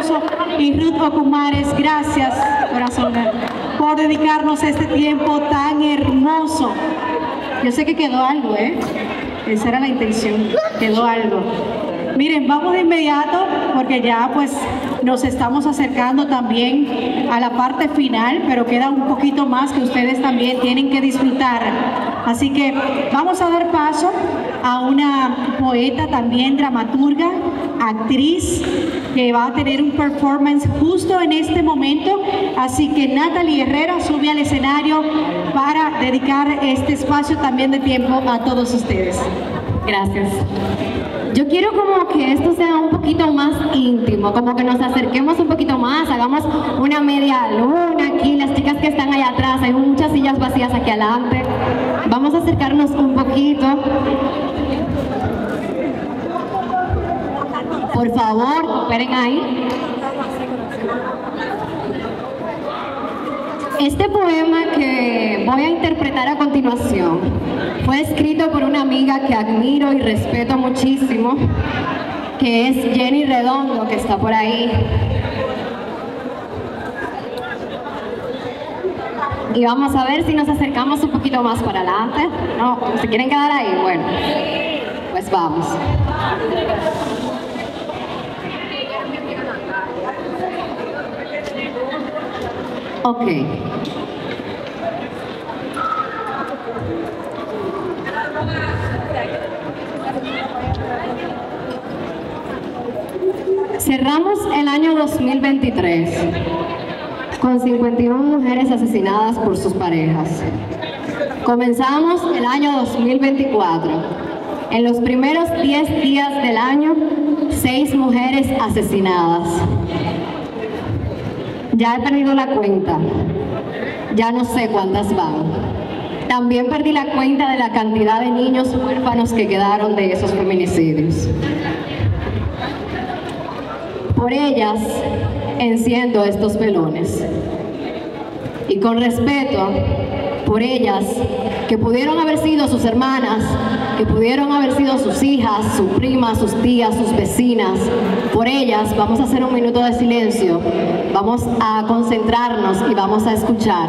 Cardoso y Ruth Ocumares, gracias, corazón, por dedicarnos este tiempo tan hermoso. Yo sé que quedó algo, esa era la intención, quedó algo. Miren, vamos de inmediato porque ya pues nos estamos acercando también a la parte final, pero queda un poquito más que ustedes también tienen que disfrutar. Así que vamos a dar paso a una poeta también, dramaturga, actriz, que va a tener un performance justo en este momento. Así que Natalie Herrera sube al escenario para dedicar este espacio también de tiempo a todos ustedes. Gracias. Yo quiero como que esto sea un poquito más íntimo, como que nos acerquemos un poquito más, hagamos una media luna aquí, las chicas que están allá atrás, hay muchas sillas vacías aquí adelante. Vamos a acercarnos un poquito. Por favor, esperen ahí. Este poema que voy a interpretar a continuación fue escrito por una amiga que admiro y respeto muchísimo, que es Jenny Redondo, que está por ahí. Y vamos a ver si nos acercamos un poquito más para adelante. No, ¿se quieren quedar ahí? Bueno, pues vamos. Ok. Cerramos el año 2023 con 51 mujeres asesinadas por sus parejas. Comenzamos el año 2024. En los primeros 10 días del año, 6 mujeres asesinadas. Ya he perdido la cuenta, ya no sé cuántas van. También perdí la cuenta de la cantidad de niños huérfanos que quedaron de esos feminicidios. Por ellas enciendo estos velones. Y con respeto, por ellas que pudieron haber sido sus hermanas, que pudieron haber sido sus hijas, sus primas, sus tías, sus vecinas. Por ellas vamos a hacer un minuto de silencio, vamos a concentrarnos y vamos a escuchar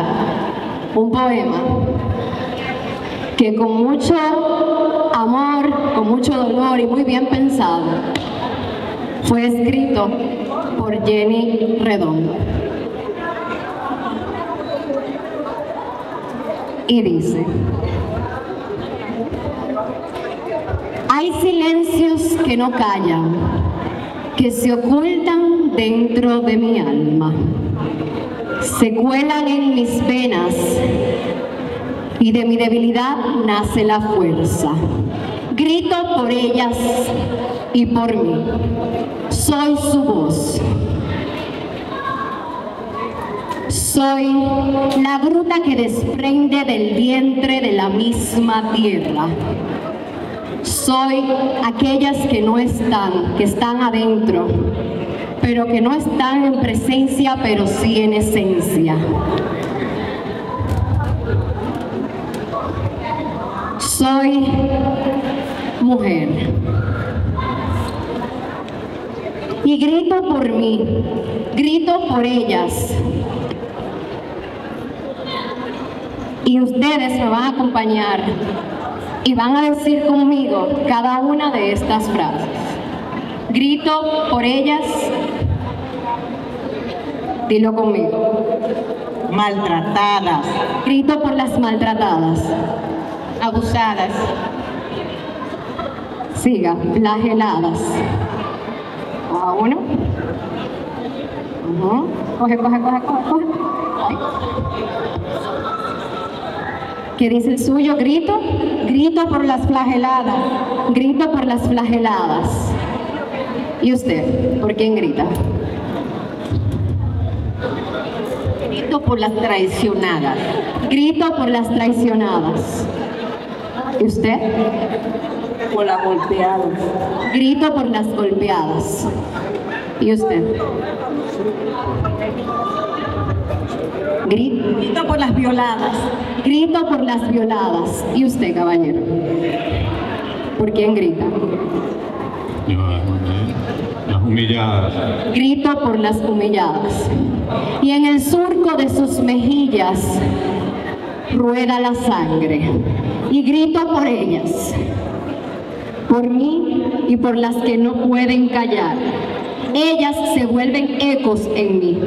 un poema que con mucho amor, con mucho dolor y muy bien pensado, fue escrito por Jenny Redondo. Y dice: hay silencios que no callan, que se ocultan dentro de mi alma, se cuelan en mis venas y de mi debilidad nace la fuerza. Grito por ellas y por mí, soy su voz. Soy la gruta que desprende del vientre de la misma tierra. Soy aquellas que no están, que están adentro, pero que no están en presencia, pero sí en esencia. Soy mujer. Y grito por mí, grito por ellas. Y ustedes me van a acompañar y van a decir conmigo cada una de estas frases. Grito por ellas. Dilo conmigo. Maltratadas. Grito por las maltratadas. Abusadas. Siga. Flageladas. Coja uno. Coge. Ay. ¿Qué dice el suyo? Grito. Grito por las flageladas. Grito por las flageladas. ¿Y usted? ¿Por quién grita? Grito por las traicionadas. Grito por las traicionadas. ¿Y usted? Por las golpeadas. Grito por las golpeadas. ¿Y usted? Grito por las violadas. Grito por las violadas. ¿Y usted, caballero? ¿Por quién grita? humilladas. Grito por las humilladas. Y en el surco de sus mejillas rueda la sangre. Y grito por ellas, por mí y por las que no pueden callar. Ellas se vuelven ecos en mí.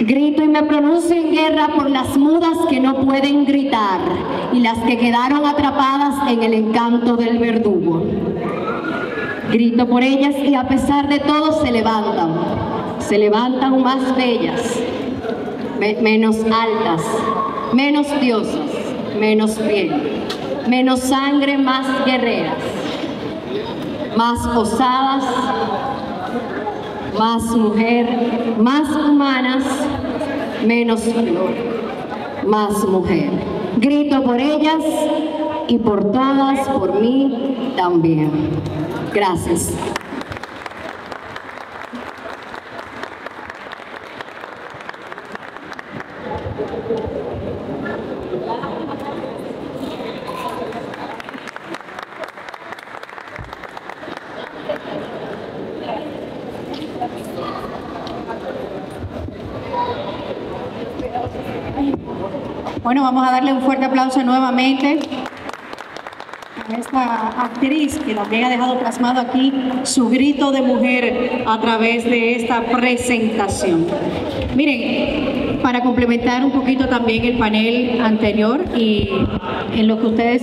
Grito y me pronuncio en guerra por las mudas que no pueden gritar y las que quedaron atrapadas en el encanto del verdugo. Grito por ellas y a pesar de todo se levantan más bellas, menos altas, menos diosas, menos piel, menos sangre, más guerreras, más osadas, más mujer, más humanas, menos flor, más mujer. Grito por ellas y por todas, por mí también. Gracias. Bueno, vamos a darle un fuerte aplauso nuevamente a esta actriz que también ha dejado plasmado aquí su grito de mujer a través de esta presentación. Miren, para complementar un poquito también el panel anterior y en lo que ustedes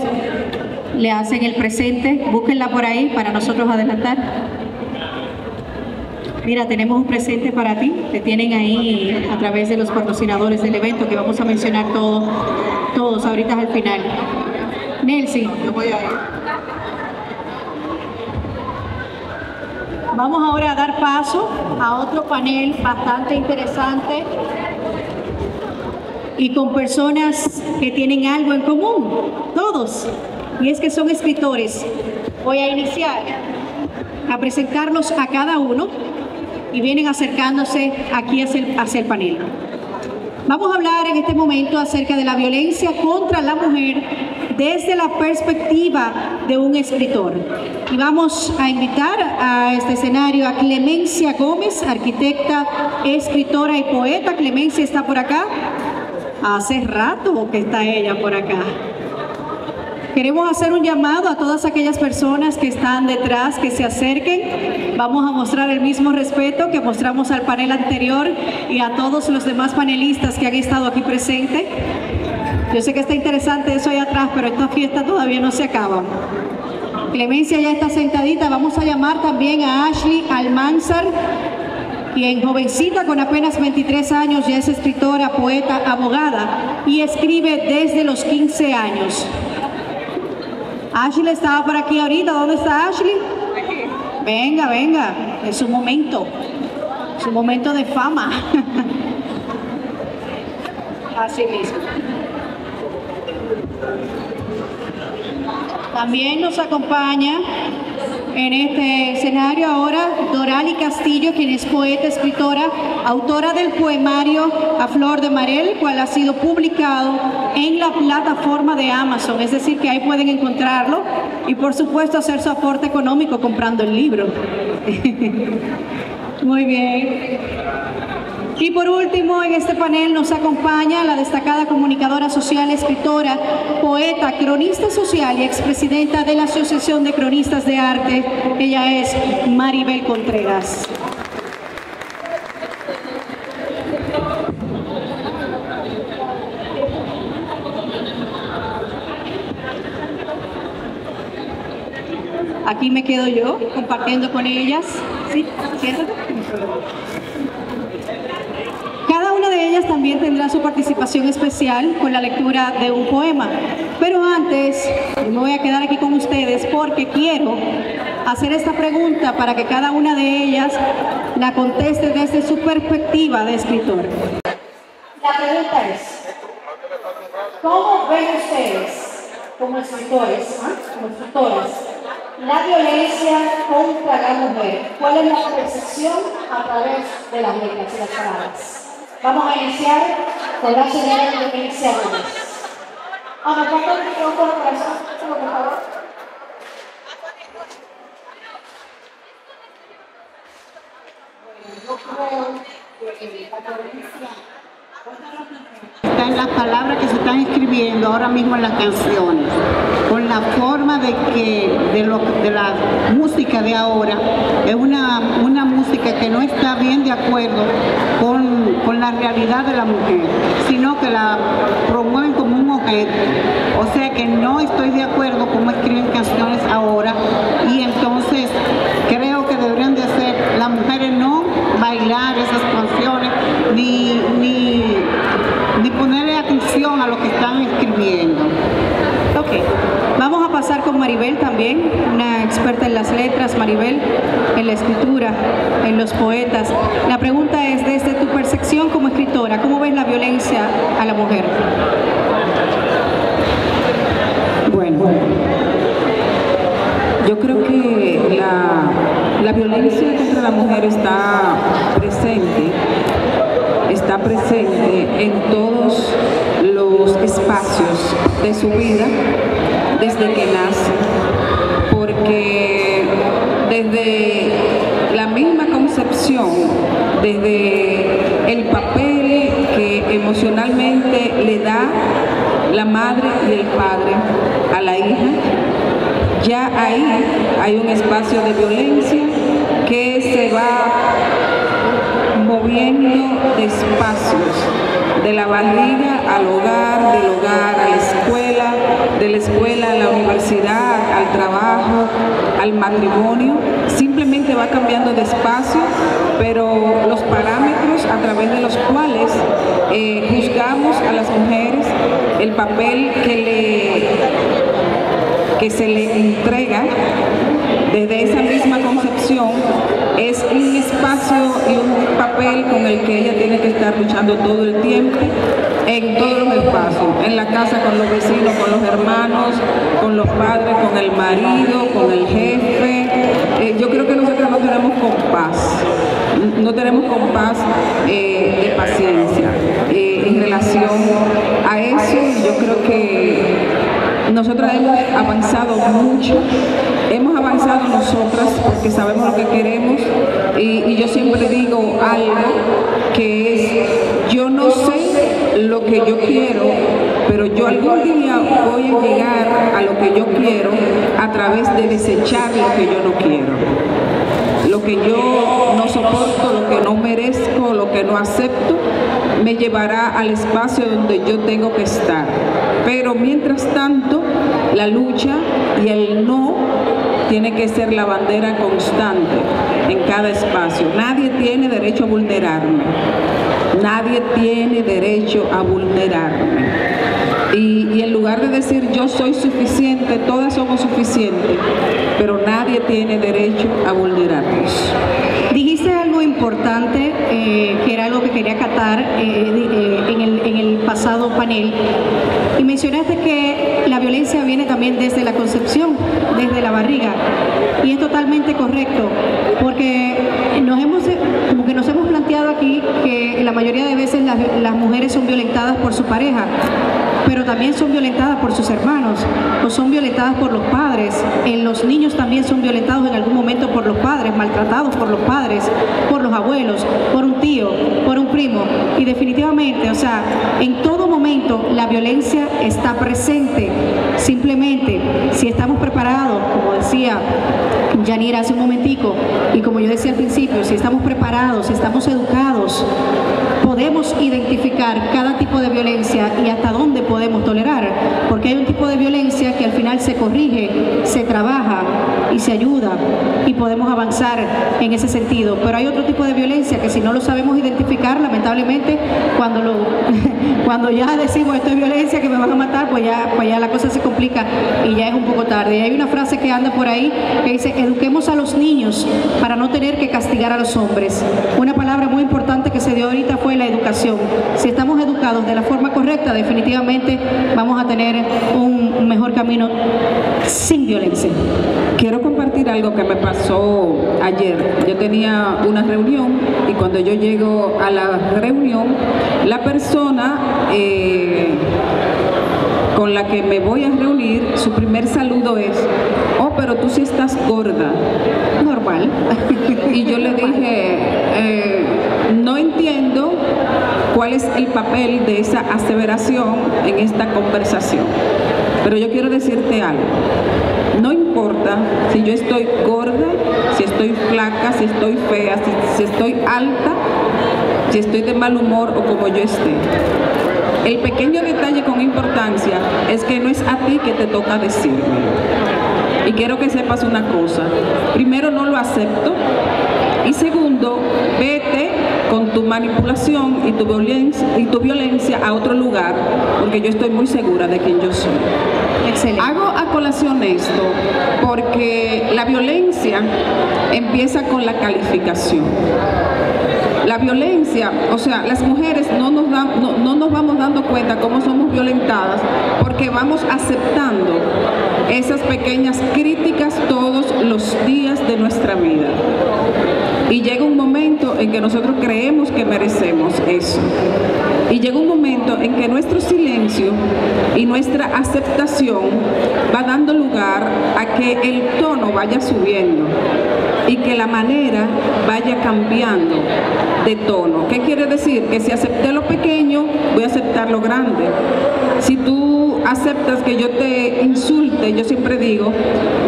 le hacen el presente, búsquenla por ahí para nosotros adelantar. Mira, tenemos un presente para ti, te tienen ahí a través de los patrocinadores del evento que vamos a mencionar todos ahorita al final. Nelson, lo voy a ver. Vamos ahora a dar paso a otro panel bastante interesante y con personas que tienen algo en común, todos, y es que son escritores. Voy a iniciar a presentarlos a cada uno. Y vienen acercándose aquí hacia el panel. Vamos a hablar en este momento acerca de la violencia contra la mujer desde la perspectiva de un escritor. Y vamos a invitar a este escenario a Clemencia Gómez, arquitecta, escritora y poeta. Clemencia está por acá. Hace rato que está ella por acá. Queremos hacer un llamado a todas aquellas personas que están detrás, que se acerquen. Vamos a mostrar el mismo respeto que mostramos al panel anterior y a todos los demás panelistas que han estado aquí presentes. Yo sé que está interesante eso ahí atrás, pero esta fiesta todavía no se acaba. Clemencia ya está sentadita. Vamos a llamar también a Ashley Almanzar, quien jovencita con apenas 23 años ya es escritora, poeta, abogada y escribe desde los 15 años. Ashley estaba por aquí ahorita. ¿Dónde está Ashley? Aquí. Venga, venga. Es su momento. Su momento de fama. Así mismo. También nos acompaña en este escenario ahora Doraliz Castillo, quien es poeta, escritora, autora del poemario A Flor de Marel, cual ha sido publicado en la plataforma de Amazon. Es decir, que ahí pueden encontrarlo y por supuesto hacer su aporte económico comprando el libro. Muy bien. Y por último, en este panel nos acompaña la destacada comunicadora social, escritora, poeta, cronista social y expresidenta de la Asociación de Cronistas de Arte. Ella es Maribel Contreras. Aquí me quedo yo compartiendo con ellas. Sí, siéntate. Cada una de ellas también tendrá su participación especial con la lectura de un poema. Pero antes, me voy a quedar aquí con ustedes porque quiero hacer esta pregunta para que cada una de ellas la conteste desde su perspectiva de escritor. La pregunta es, ¿cómo ven ustedes como escritores, como escritoras, la violencia contra la mujer? ¿Cuál es la percepción a través de las letras y las palabras? Vamos a iniciar con la señora Clemencia Gómez. Ah, me falta el micrófono para eso, por favor. yo creo que la violencia está en las palabras que se están escribiendo ahora mismo en las canciones, con la forma de que de la música de ahora es una música que no está bien de acuerdo con la realidad de la mujer, sino que la promueven como un objeto. O sea que no estoy de acuerdo cómo escriben canciones ahora, y entonces creo que deberían de hacer las mujeres no bailar esas canciones ni ponerle atención a lo que están escribiendo. Ok, vamos a pasar con Maribel también, una experta en las letras, Maribel, en la escritura, en los poetas. La pregunta es, desde tu percepción como escritora, ¿cómo ves la violencia a la mujer? Bueno, yo creo que la violencia contra la mujer está presente en todos los espacios de su vida desde que nace, porque desde la misma concepción, desde el papel que emocionalmente le da la madre y el padre a la hija, ya ahí hay un espacio de violencia que se va moviendo de espacios, de la barriga al hogar, del hogar a la escuela, de la escuela a la universidad, al trabajo, al matrimonio. Simplemente va cambiando de espacio, pero los parámetros a través de los cuales juzgamos a las mujeres, el papel que se le entrega desde esa misma concepción, es un espacio y un papel con el que ella tiene que estar luchando todo el tiempo, en todos los espacios, en la casa, con los vecinos, con los hermanos, con los padres, con el marido, con el jefe. Yo creo que nosotros no tenemos compás, de paciencia en relación a eso. Yo creo que nosotras hemos avanzado mucho, nosotras porque sabemos lo que queremos, y yo siempre digo algo que es, yo no sé lo que yo quiero, pero yo algún día voy a llegar a lo que yo quiero a través de desechar lo que yo no quiero, lo que yo no soporto, lo que no merezco, lo que no acepto, me llevará al espacio donde yo tengo que estar. Pero mientras tanto, la lucha y el no tiene que ser la bandera constante en cada espacio. Nadie tiene derecho a vulnerarme. Nadie tiene derecho a vulnerarme. Y en lugar de decir yo soy suficiente, todas somos suficientes, pero nadie tiene derecho a vulnerarnos. Dijiste algo importante, que era algo que quería acatar en el pasado panel, y mencionaste que la violencia viene también desde la concepción, desde la barriga, y es totalmente correcto, porque nos hemos planteado aquí que la mayoría de veces las mujeres son violentadas por su pareja, pero también son violentadas por sus hermanos, o son violentadas por los padres. En los niños también son violentados en algún momento por los padres, maltratados por los padres, por los abuelos, por un tío, por un primo. Y definitivamente, o sea, en todo momento la violencia está presente. Simplemente, si estamos preparados, como decía Yanira hace un momentico, y como yo decía al principio, si estamos preparados, si estamos educados, podemos identificar cada tipo de violencia y hasta dónde podemos tolerar, porque hay un tipo de violencia que al final se corrige, se trabaja y se ayuda, y podemos avanzar en ese sentido. Pero hay otro tipo de violencia que si no lo sabemos identificar, lamentablemente, cuando ya decimos esto es violencia, que me van a matar, pues ya la cosa se complica y ya es un poco tarde. Y hay una frase que anda por ahí que dice, eduquemos a los niños para no tener que castigar a los hombres. Una palabra muy importante que se dio ahorita fue la educación. Si estamos educados de la forma correcta, definitivamente vamos a tener un mejor camino sin violencia. Quiero compartir algo que me pasó ayer. Yo tenía una reunión y cuando yo llego a la reunión, la persona con la que me voy a reunir, su primer saludo es, oh, pero tú sí estás gorda. Normal. Y yo le dije, cuál es el papel de esa aseveración en esta conversación. Pero yo quiero decirte algo. No importa si yo estoy gorda, si estoy flaca, si estoy fea, si estoy alta, si estoy de mal humor o como yo esté. El pequeño detalle con importancia es que no es a ti que te toca decirme. Y quiero que sepas una cosa. Primero, no lo acepto. Y segundo, vete con tu manipulación y tu violencia a otro lugar, porque yo estoy muy segura de quién yo soy. Excelente. Hago a colación esto porque la violencia empieza con la calificación. La violencia, o sea, las mujeres no nos vamos dando cuenta cómo somos violentadas porque vamos aceptando esas pequeñas críticas todos los días de nuestra vida. Y llega un momento en que nosotros creemos que merecemos eso. Y llega un momento en que nuestro silencio y nuestra aceptación va dando lugar a que el tono vaya subiendo y que la manera vaya cambiando de tono. ¿Qué quiere decir? Que si acepté lo pequeño, voy a aceptar lo grande. Si tú aceptas que yo te insulte, yo siempre digo,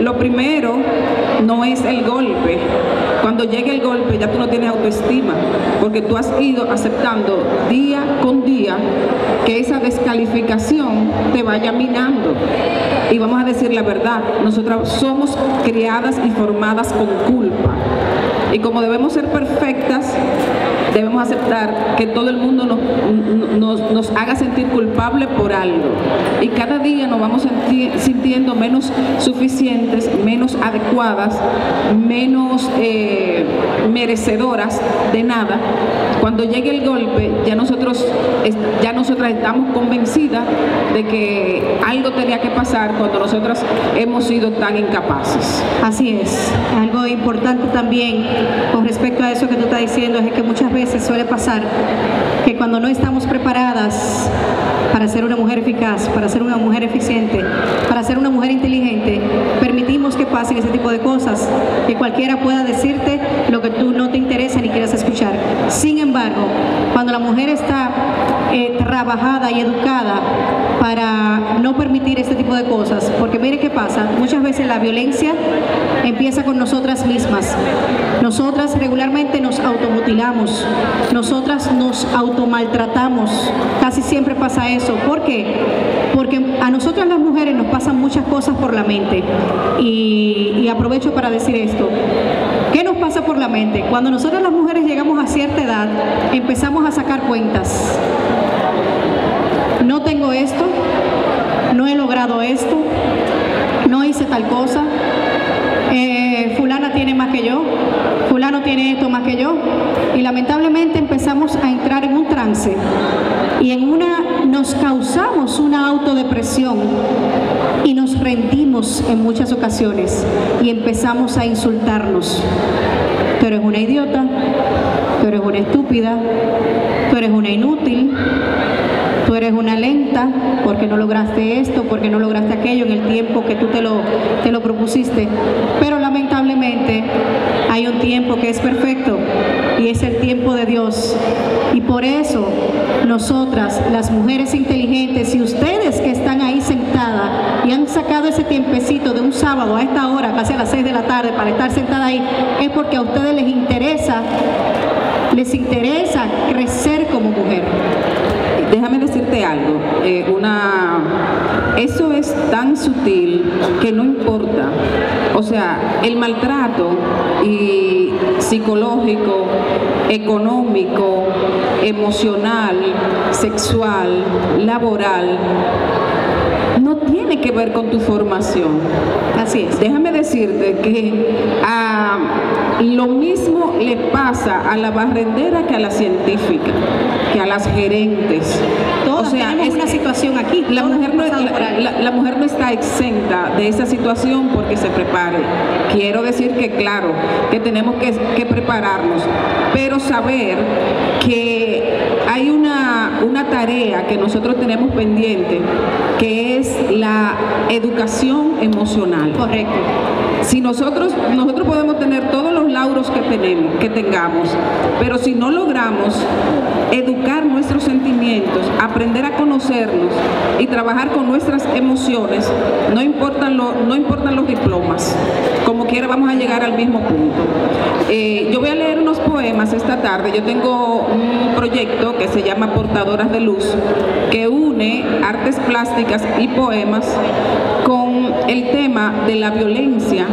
lo primero no es el golpe. Cuando llegue el golpe ya tú no tienes autoestima, porque tú has ido aceptando día con día que esa descalificación te vaya minando. Y vamos a decir la verdad, nosotras somos criadas y formadas con culpa. Y como debemos ser perfectas, debemos aceptar que todo el mundo nos haga sentir culpable por algo. Y cada día nos vamos sintiendo menos suficientes, menos adecuadas, menos merecedoras de nada. Cuando llegue el golpe, ya nosotras estamos convencidas de que algo tenía que pasar cuando nosotras hemos sido tan incapaces. Así es. Algo importante también con respecto a eso que tú estás diciendo es que muchas veces suele pasar que cuando no estamos preparadas para ser una mujer eficaz, para ser una mujer eficiente, para ser una mujer inteligente, permitimos que pasen ese tipo de cosas, que cualquiera pueda decirte lo que tú no te interesa ni quieras escuchar. Sin embargo, cuando la mujer está trabajada y educada para no permitir este tipo de cosas, porque mire qué pasa, muchas veces la violencia empieza con nosotras mismas. Nosotras regularmente nos automutilamos, nosotras nos automaltratamos, casi siempre pasa eso. ¿Por qué? Porque a nosotras las mujeres nos pasan muchas cosas por la mente y aprovecho para decir esto. ¿Qué nos pasa por la mente? Cuando nosotras las mujeres llegamos a cierta edad, empezamos a sacar cuentas. No tengo esto, no he logrado esto, no hice tal cosa, fulana tiene más que yo, fulano tiene esto más que yo, y lamentablemente empezamos a entrar en un trance y nos causamos una autodepresión y nos rendimos en muchas ocasiones y empezamos a insultarnos. Tú eres una idiota, tú eres una estúpida, tú eres una inútil, tú eres una lenta, porque no lograste esto, porque no lograste aquello en el tiempo que tú te lo propusiste. Pero lamentablemente hay un tiempo que es perfecto y es el tiempo de Dios. Y por eso nosotras, las mujeres inteligentes, y ustedes que están ahí sentadas y han sacado ese tiempecito de un sábado a esta hora, casi a las 6 de la tarde, para estar sentada ahí, es porque a ustedes les interesa crecer como mujer. Déjame decirte algo, eso es tan sutil que no importa. O sea, el maltrato y psicológico, económico, emocional, sexual, laboral, no tiene que ver con tu formación. Así es. Déjame decirte que lo mismo le pasa a la barrendera que a la científica, que a las gerentes. Todas, o sea, tenemos una situación aquí. La mujer no está exenta de esa situación porque se prepare. Quiero decir que claro, que tenemos que prepararnos, pero saber que hay una tarea que nosotros tenemos pendiente, que es la educación emocional. Correcto. Si nosotros podemos tener todos los lauros que tengamos, pero si no logramos educar nuestros sentimientos, aprender a conocernos y trabajar con nuestras emociones, no importan los diplomas, como quiera vamos a llegar al mismo punto. Yo voy a leer unos poemas esta tarde. Yo tengo un proyecto que se llama Portadoras de Luz, que une artes plásticas y poemas con el tema de la violencia,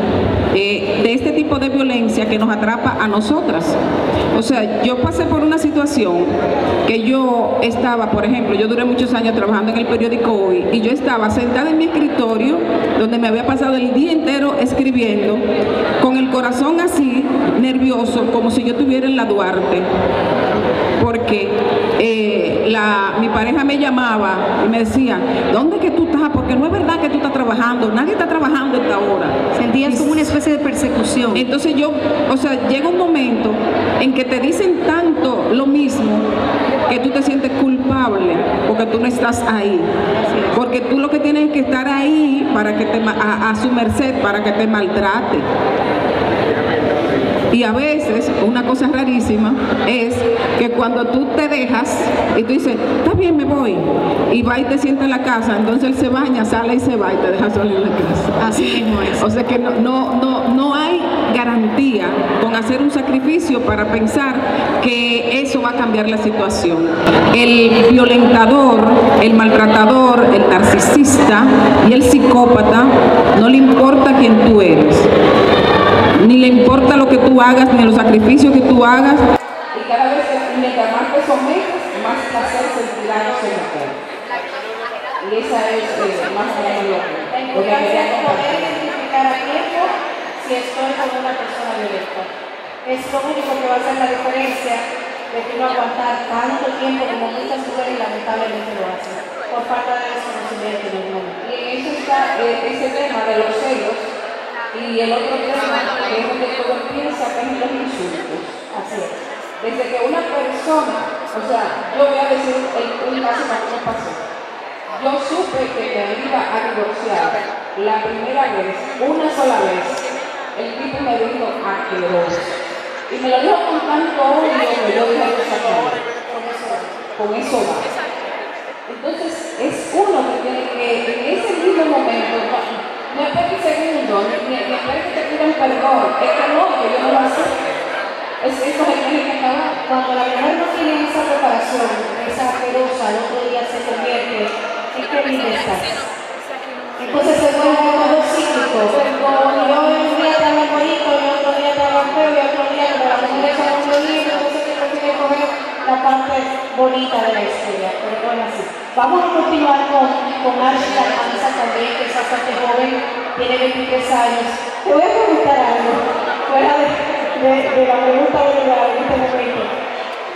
de este tipo de violencia que nos atrapa a nosotras. O sea, yo pasé por una situación que yo estaba, por ejemplo, yo duré muchos años trabajando en el periódico Hoy, y yo estaba sentada en mi escritorio, donde me había pasado el día entero escribiendo, con el corazón así, nervioso, como si yo estuviera en la Duarte, porque mi pareja me llamaba y me decía, ¿dónde es que tú estás? Porque no es verdad que tú estás trabajando, nadie está trabajando hasta ahora. Sentías como una especie de persecución. Entonces yo, o sea, llega un momento en que te dicen tanto lo mismo que tú te sientes culpable porque tú no estás ahí, porque tú lo que tienes es que estar ahí para que a su merced, para que te maltrate. Y a veces, una cosa rarísima, es que cuando tú te dejas y tú dices, está bien, me voy, y va y te sienta en la casa, entonces él se baña, sale y se va y te deja sola en la casa. Así mismo es. O sea que no hay garantía con hacer un sacrificio para pensar que eso va a cambiar la situación. El violentador, el maltratador, el narcisista y el psicópata, no le importa quién tú eres. Ni le importa lo que tú hagas, ni los sacrificios que tú hagas. Y cada vez mientras más te sometes, más placer sentirás en la cara. Y esa es más grande. Porque quería poder identificar a tiempo si estoy con una persona violenta. Es lo único que va a hacer la diferencia de que no aguantar tanto tiempo como muchas mujeres lamentablemente lo hacen, por falta de desconocimiento del mundo. Y en eso está ese tema de los celos. Y el otro tema que es donde todo piensa que es los insultos. Así es. Desde que una persona, o sea, yo voy a decir un caso para que me pasó. Yo supe que me iba a divorciar la primera vez, una sola vez. El tipo me dijo aqueroso. Y me lo dijo con tanto odio que yo dije que sacar. Con eso va. Entonces es uno que tiene que en ese mismo momento. No esperes segundos, ni esperes que te pidan perdón, es que no, que yo no lo acepto. Es que esto se tiene que acabar. Cuando la mujer no tiene esa preparación, esa asquerosa, el otro día se convierte, ¿en qué vida estás? Entonces se vuelve todo cíclico. Como yo un día estaba bonito, y otro día estaba feo, y otro día estaba bonito, entonces se consigue coger la parte bonita de la historia, pero no es así. Vamos a continuar con Ashley Almanzar también, que es bastante joven, tiene 23 años. Te voy a preguntar algo, fuera de la pregunta de este momento.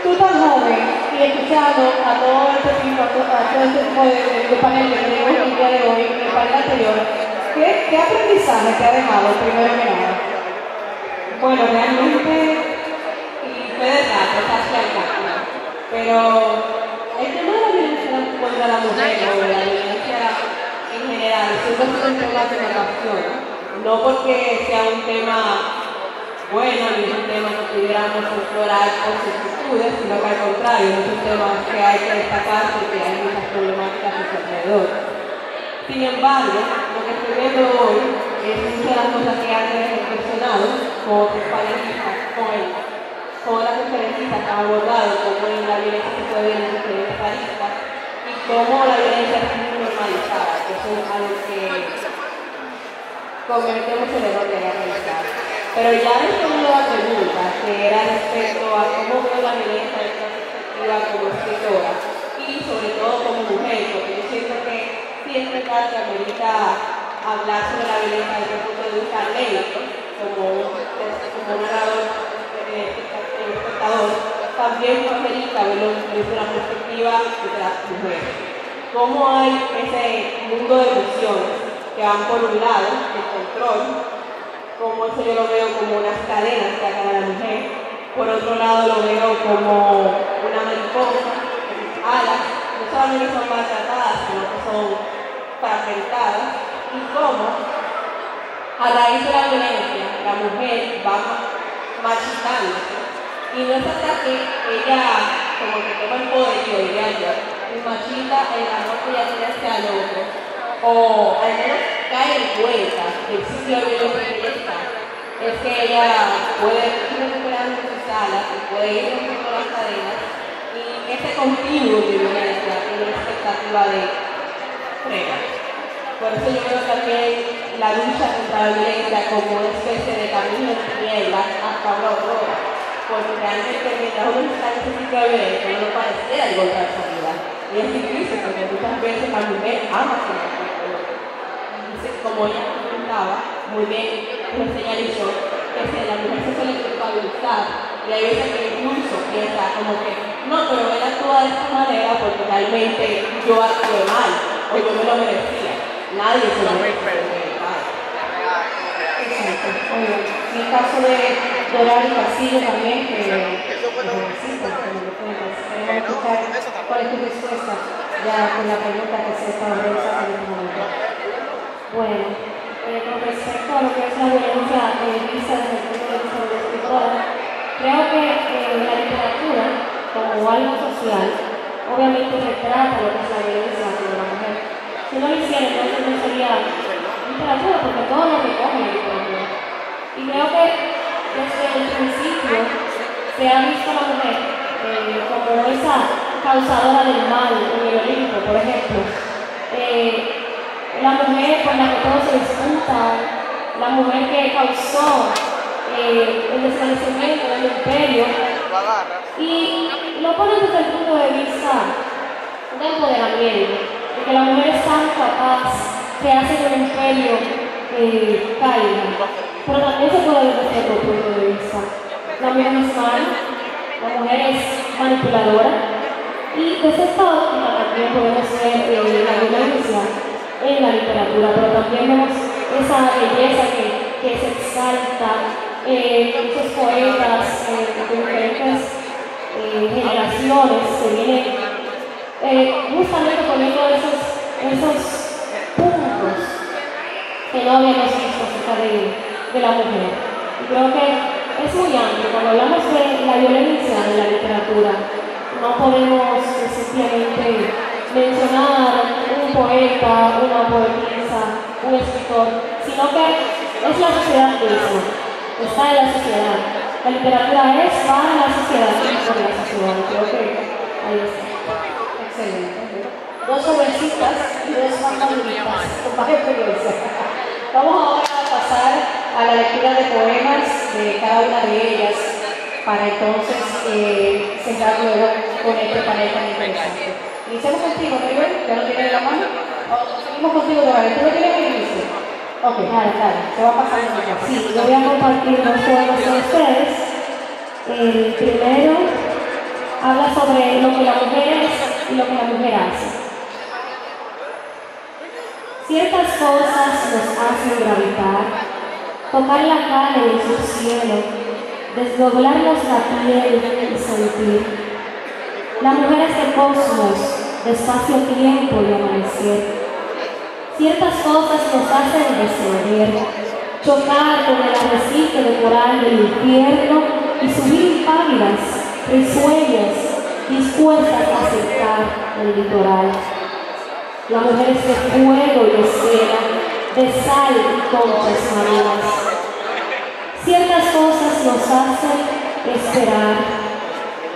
Tú tan joven y escuchando a todo este tipo, a todo este panel que tenemos el día de hoy, el panel anterior, ¿qué aprendizaje te ha dejado primero que nada? Bueno, realmente, y fue de rato, está hacia el campo, pero... El tema de la violencia contra la mujer o la violencia en general siempre es un tema que me apasiona. No porque sea un tema bueno ni un tema que pudiéramos explorar con similitudes, sino que al contrario, es un tema que hay que destacar porque hay muchas problemáticas a su alrededor. Sin embargo, lo que estoy viendo hoy es muchas de las cosas que han reflexionado con otros panelistas, con las conferencistas que han abordado cómo la violencia se puede ver en diferentes aristas y cómo la violencia es muy normalizada, que eso es algo que cometemos el error de la realidad. Pero ya respondiendo a la pregunta, que era respecto a cómo veo la violencia en esta perspectiva como escritora y sobre todo como mujer, porque yo siento que siempre casi amerita hablar sobre la violencia desde el punto de vista médico, como un orador. El espectador también amerita verlo desde la perspectiva de las mujeres. Cómo hay ese mundo de emociones que van por un lado, el control, como eso yo lo veo como unas cadenas que agarra la mujer, por otro lado lo veo como una mariposa, sus alas, no solamente son maltratadas, sino que son fragmentadas, y cómo A raíz de la violencia, la mujer va machistándose. Y no es hasta que ella como que toma el poder y oiga yo, y machista el amor que ella tiene hacia el otro, o al menos cae en cuenta del sitio de lo que ella está, es que ella puede ir recuperando sus alas, puede ir rompiendo las cadenas, y ese continuo de violencia es una expectativa de frega. Por eso yo creo también la lucha contra la violencia como una especie de camino de tinieblas hasta una aurora, porque realmente mientras uno está en ese tipo de violencia no pareciera algo de salida. Y es difícil porque muchas veces la mujer ama sin el cuerpo. Entonces, como ella comentaba, muy bien, me señalizó que si la mujer se suele culpabilizar, y hay veces que incluso piensa como que no, pero él actúa de esta manera porque realmente yo actué mal o yo me lo merecía. Nadie se lo merecía. En el caso de Doraliz Castillo también, que ¿cuál es tu respuesta ya con la pregunta que se está hablando en este momento? Bueno, con respecto a lo que es la violencia vista desde el punto de vista de la escritora, creo que la literatura, como algo social, obviamente retrata lo que es la violencia de la mujer. Si no lo hiciera, entonces no sería literatura, porque todo lo que coge la literatura. Y creo que desde el principio se ha visto la mujer como esa causadora del mal en el Olimpo, por ejemplo. La mujer con la que todos se disputan, la mujer que causó el establecimiento del imperio. Y lo ponen desde el punto de vista del empoderamiento, de que la mujer es tan capaz que hace que el imperio caiga. Pero también se puede ver desde otro punto de vista. La mujer es mala, la mujer es manipuladora, y desde esta óptica también podemos ver la violencia en la literatura, pero también vemos esa belleza que se exalta en muchos poetas de diferentes generaciones que vienen justamente poniendo esos puntos que no habíamos visto acerca de la mujer. Y creo que es muy amplio. Cuando hablamos de la violencia en la literatura, no podemos simplemente mencionar un poeta, una poetisa, un escritor, sino que es la sociedad misma, está en la sociedad. La literatura es para la sociedad y por la sociedad. Creo que ahí está. Excelente. Dos jovencitas y dos fantasmitas, con más experiencia. Vamos ahora a pasar a la lectura de poemas de cada una de ellas, para entonces sentar luego con este panel tan interesante. Iniciamos contigo, Maribel, ¿ya lo tienes en la mano? Seguimos contigo, Doraliz, ¿tú lo tienes en el inicio? Ok, claro, claro, se va a pasar en el sí, yo voy a compartir dos poemas con ustedes. El primero habla sobre lo que la mujer es y lo que la mujer hace. Ciertas cosas nos hacen gravitar, tocar la cara en su cielo, desdoblarnos la piel y sentir. La mujer es el cosmos, espacio-tiempo y amanecer. Ciertas cosas nos hacen descender, chocar con el arrecife de coral del infierno y subir impávidas, risueñas, dispuestas a aceptar el litoral. La mujer es de fuego y de cera, de sal y conchas marinas. Ciertas cosas nos hacen esperar,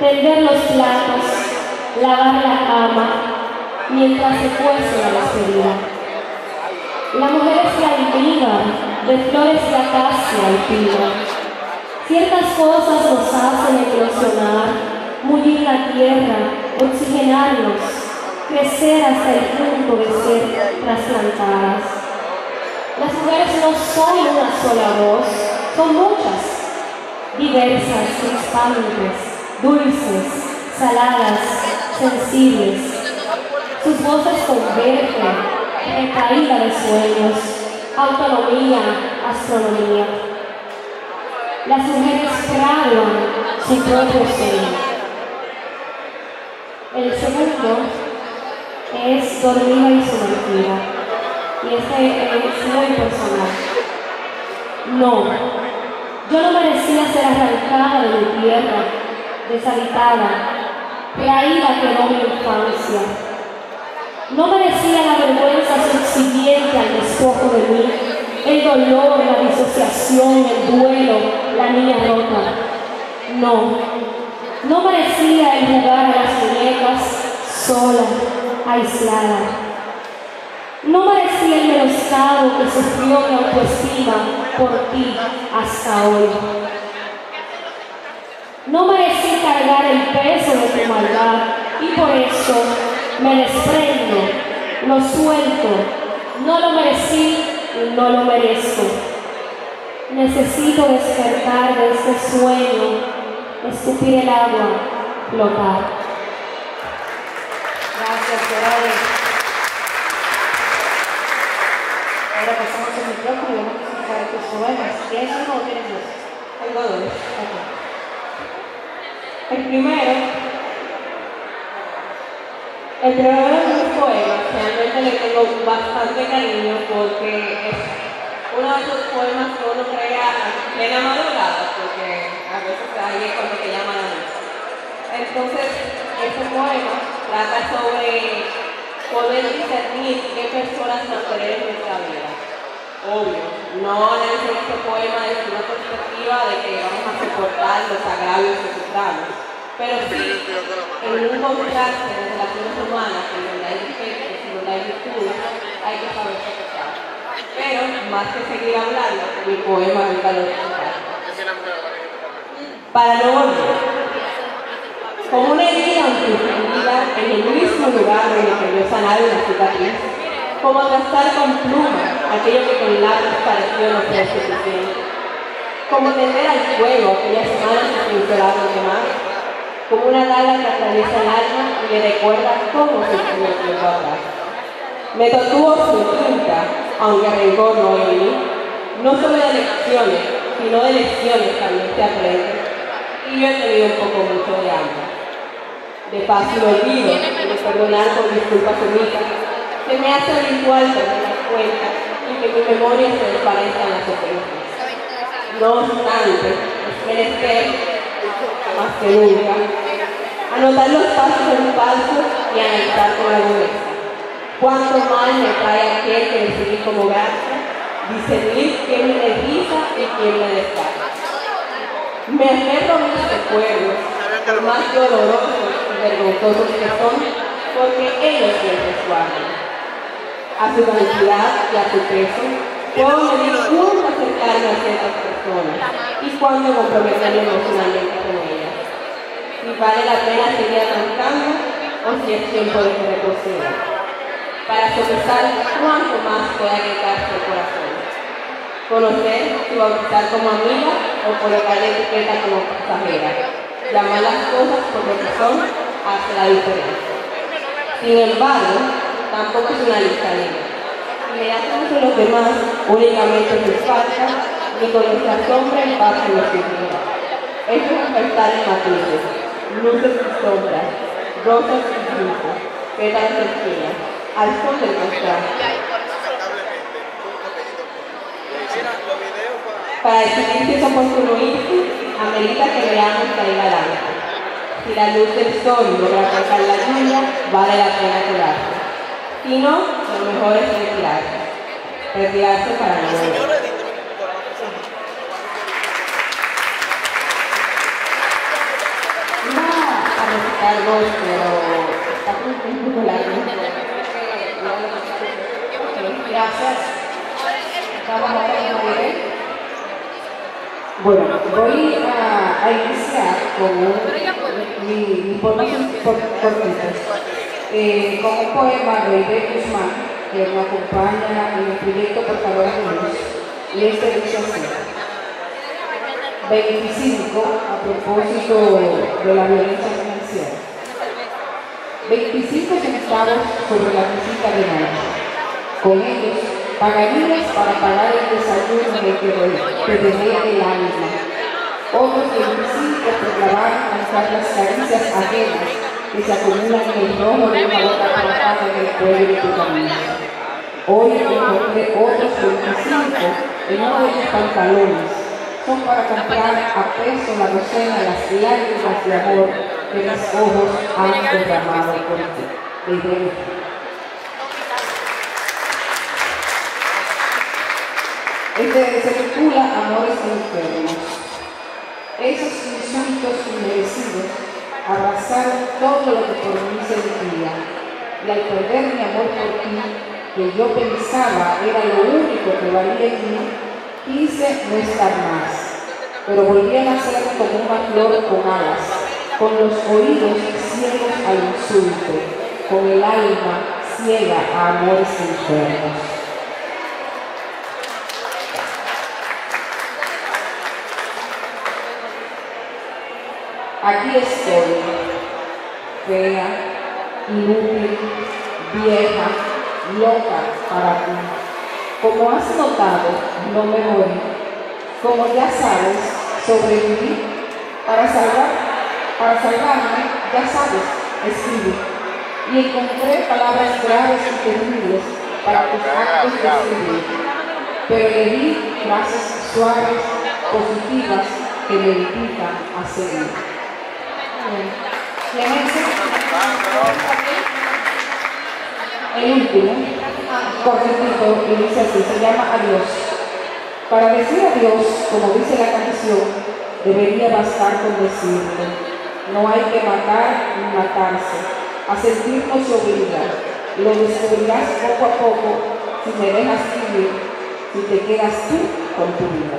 tender los platos, lavar la cama, mientras se cuece la lacería. La mujer es la albina, de flores de acacia y pino. Ciertas cosas nos hacen eclosionar, mullir la tierra, oxigenarnos, crecer hasta el punto de ser trasplantadas. Las mujeres no son una sola voz, son muchas, diversas, expandidas, dulces, saladas, sensibles. Sus voces convergen, recaída de sueños, autonomía, astronomía. Las mujeres fraguan su propio sueño. El segundo es dormida y sumergida. Y este es muy personal. No, yo no merecía ser arrancada de mi tierra, deshabitada, traída que no mi infancia. No merecía la vergüenza subsiguiente al despojo de mí, el dolor, la disociación, el duelo, la niña rota. No, no merecía el jugar a las muñecas sola, aislada. No merecía el menoscabo que sufrió mi autoestima por ti hasta hoy. No merecí cargar el peso de tu maldad y por eso me desprendo, lo suelto, no lo merecí y no lo merezco. Necesito despertar de este sueño, escupir el agua, flotar. Gracias, Doraliz. Ahora pasamos el micrófono y vamos a escuchar estos poemas. ¿Tienes uno o tienes dos? Hay dos. Okay. El primero es un poema, realmente le tengo bastante cariño porque es uno de esos poemas que uno trae a plena madrugada, porque a veces hay cuando te llaman a mí. Entonces, ese poema trata sobre poder discernir qué personas mantener en nuestra vida. Obvio, no analizo este poema desde una perspectiva de que vamos a soportar los agravios que suframos, pero sí en un contraste de relaciones humanas, en donde hay defectos, en donde hay virtudes, hay que saber soportar. Pero más que seguir hablando, mi poema es un valor para no volver. Como una herida autoinfligida en el mismo lugar en el que yo sanar una cicatriz, como gastar con plumas aquello que con lápiz pareció no ser suficiente, como tender al fuego aquellas manos que pincelaron de mar, como una daga que atraviesa el alma y le recuerda cómo se estuvo el tiempo atrás. Me tatuó su tinta, aunque rigor no en mí, no solo de lecciones, sino de lecciones también se aprende, y yo he tenido un poco mucho de hambre. De fácil olvido, de perdonar con disculpas únicas, se me hace habitual tener las cuentas y que mi memoria se desparezca en las ofensas. No obstante, es merecer, más que nunca, anotar los pasos en falso y analizar con agudeza. Cuánto mal me trae aquel que decidí como gracia, discernir quién me desliza y quién me destaca. Me aferro a mis recuerdos, por más dolorosos, vergonzosos que son, porque ellos siempre guardan. A su cantidad y a su peso, puedo medir cómo acercarme a ciertas personas y cuándo comprometerme emocionalmente con ellas. Si vale la pena seguir arrancando o si es tiempo de que retroceda, para sopesar cuánto más pueda quitarse el corazón. Conocer si bautizar como amiga o colocar la etiqueta como pasajera. Llamar las cosas por lo que son hace la diferencia. Sin embargo, tampoco es una lista negra. Le hacemos a los demás únicamente sus faltas ni con nuestra sombra en paz en los sentidos. Es un despertar en matices, luces y sombras, rosas y luces, pétalas de esquina, al sol del contraste. Para decidir si somos uno amerita que veamos caer al alma. Si la luz del sol logra cortar la lluvia, vale la pena quedarse. Si no, lo mejor es retirarse. Retirarse para no volver. Iba a recitar dos, pero está un poco largo. Gracias. Estamos acá. Bueno, voy a iniciar con mi poema con un poema de Ibér Guzmán que me acompaña en el proyecto Portadoras de Luz. Y este dice así: 25 a propósito de la violencia financiera. 25 centavos sobre la visita de noche. Con ellos pagarías para pagar el desayuno de que venía el alma. Otros 25 proclamaban cantar las caricias ajenas que se acumulan en el rojo de una boca cortada en el cuello de tu camino. Hoy encontré otros 25 no de pantalones, son para comprar a peso la docena de las lágrimas de amor que mis ojos han derramado por ti. Se titula Amores Enfermos. Esos insultos inmerecidos abrazaron todo lo que por mí sentía, y al perder mi amor por ti, que yo pensaba era lo único que valía en mí, quise no estar más, pero volví a nacer como una flor con alas, con los oídos ciegos al insulto, con el alma ciega a amores enfermos. Aquí estoy, fea, inútil, vieja, loca para ti. Como has notado, no me morí. Como ya sabes, sobreviví. Para salvarme, ya sabes, escribí. Y encontré palabras graves y terribles para tus actos de escribir. Pero le di frases suaves, positivas, que me invitan a seguir. El último, cortito, que dice así, se llama Adiós. Para decir adiós, como dice la canción, debería bastar con decirlo. No hay que matar ni matarse. A sentirnos se obliga. Lo descubrirás poco a poco si me dejas vivir, si te quedas tú con tu vida.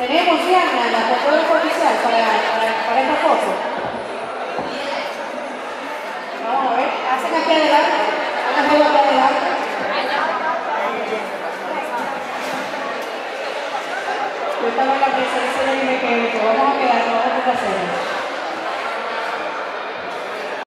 Tenemos ya la fotógrafa oficial para esta foto.